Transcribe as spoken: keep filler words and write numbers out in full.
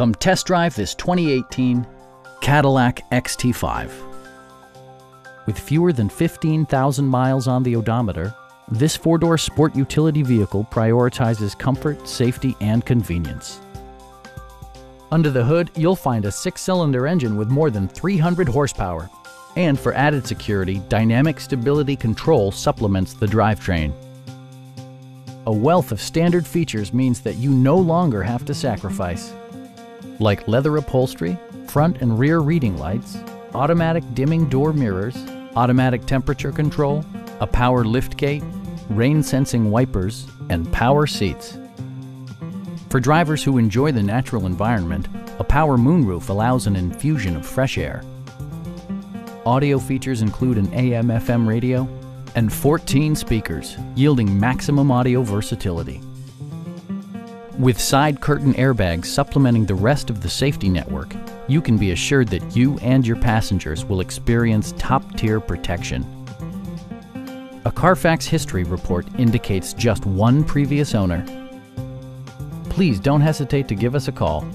Come test drive this twenty eighteen Cadillac X T five. With fewer than fifteen thousand miles on the odometer, this four-door sport utility vehicle prioritizes comfort, safety, and convenience. Under the hood, you'll find a six-cylinder engine with more than three hundred horsepower. And for added security, dynamic stability control supplements the drivetrain. A wealth of standard features means that you no longer have to sacrifice, like leather upholstery, front and rear reading lights, automatic dimming door mirrors, automatic temperature control, a power liftgate, rain-sensing wipers, and power seats. For drivers who enjoy the natural environment, a power moonroof allows an infusion of fresh air. Audio features include an A M F M radio and fourteen speakers, yielding maximum audio versatility. With side curtain airbags supplementing the rest of the safety network, you can be assured that you and your passengers will experience top-tier protection. A Carfax history report indicates just one previous owner. Please don't hesitate to give us a call.